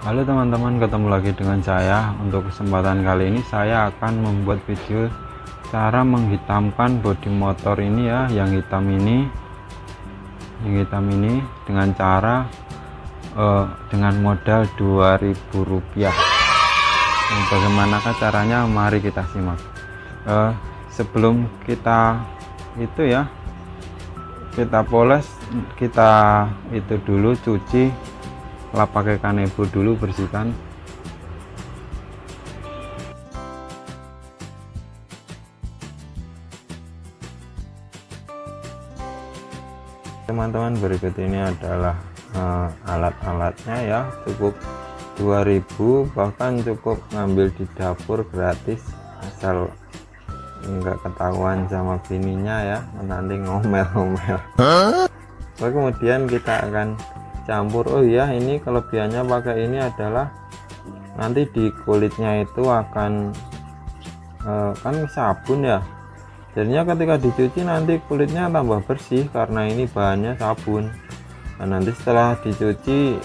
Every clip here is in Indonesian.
Halo teman-teman, ketemu lagi dengan saya. Untuk kesempatan kali ini saya akan membuat video cara menghitamkan bodi motor ini ya, yang hitam ini dengan cara dengan modal Rp2.000. Bagaimanakah caranya, mari kita simak. Sebelum kita itu ya, kita poles, kita itu dulu cuci lah pakai kanebo dulu, bersihkan. Teman-teman, berikut ini adalah alat-alatnya ya. Cukup 2000, bahkan cukup ngambil di dapur gratis asal enggak ketahuan sama bininya ya, nanti ngomel-ngomel. Kemudian kita akan campur. Oh iya, ini kelebihannya pakai ini adalah nanti di kulitnya itu akan kan sabun ya, jadinya ketika dicuci nanti kulitnya tambah bersih karena ini bahannya sabun. Nah, nanti setelah dicuci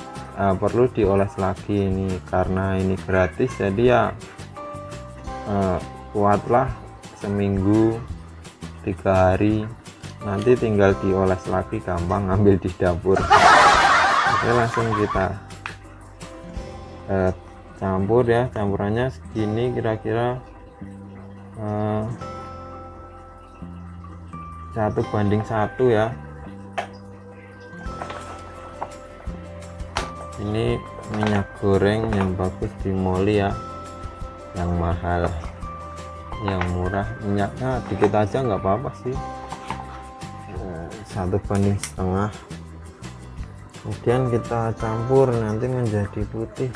perlu dioles lagi ini, karena ini gratis jadi ya kuatlah seminggu 3 hari, nanti tinggal dioles lagi, gampang, ambil di dapur. Oke, langsung kita campur ya. Campurannya segini kira-kira 1:1 ya. Ini minyak goreng yang bagus di Moli ya, yang mahal, yang murah minyaknya dikit aja nggak apa-apa sih. 1:1,5. Kemudian kita campur nanti menjadi putih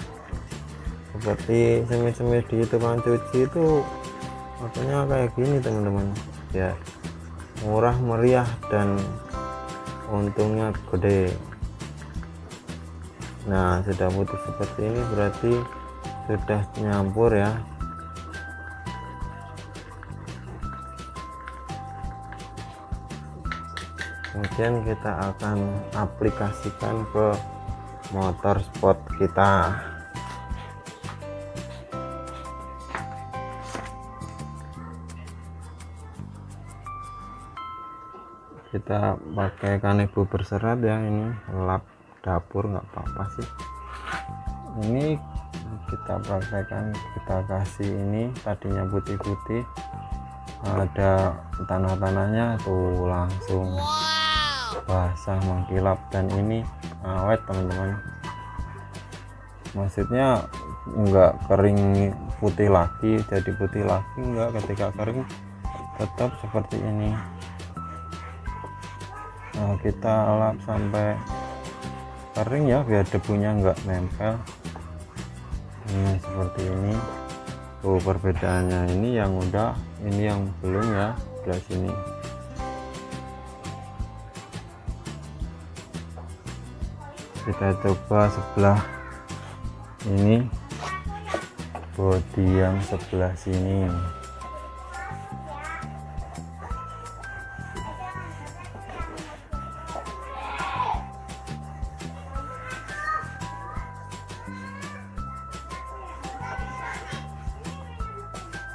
seperti semir-semir di tukang cuci itu, makanya kayak gini teman-teman ya, murah meriah dan untungnya gede. Nah, sudah putih seperti ini berarti sudah nyampur ya. Kemudian kita akan aplikasikan ke motor sport kita. Kita pakai kanebo berserat ya, ini lap dapur nggak apa-apa sih. Ini kita praktekkan, kita kasih ini tadinya putih-putih ada tanah-tanahnya tuh langsung basah mengkilap, dan ini awet teman-teman, maksudnya enggak kering putih lagi, jadi putih lagi enggak, ketika kering tetap seperti ini. Nah, kita lap sampai kering ya biar debunya enggak nempel. Nah, seperti ini tuh perbedaannya, ini yang udah, ini yang belum ya, belah sini. Kita coba sebelah ini, bodi yang sebelah sini.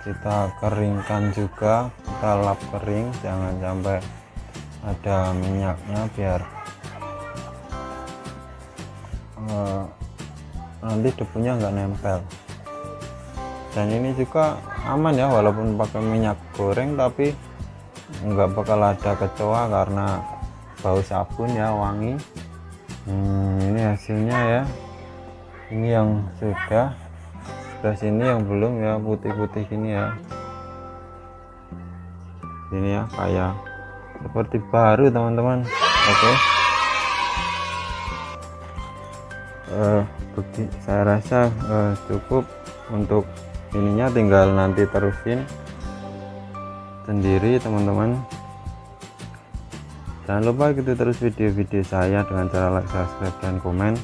Kita keringkan juga, kita lap kering, jangan sampai ada minyaknya biar nanti debunya nggak nempel. Dan ini juga aman ya, walaupun pakai minyak goreng tapi nggak bakal ada kecoa karena bau sabun ya, wangi. Ini hasilnya ya, ini yang sudah, sebelah sini yang belum ya, putih-putih gini ya, ini ya kayak seperti baru teman-teman. Oke. Saya rasa cukup untuk ininya, tinggal nanti terusin sendiri teman-teman. Jangan lupa ikuti terus video-video saya dengan cara like, subscribe, dan komen.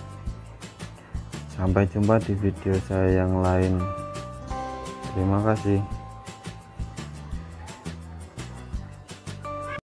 Sampai jumpa di video saya yang lain. Terima kasih.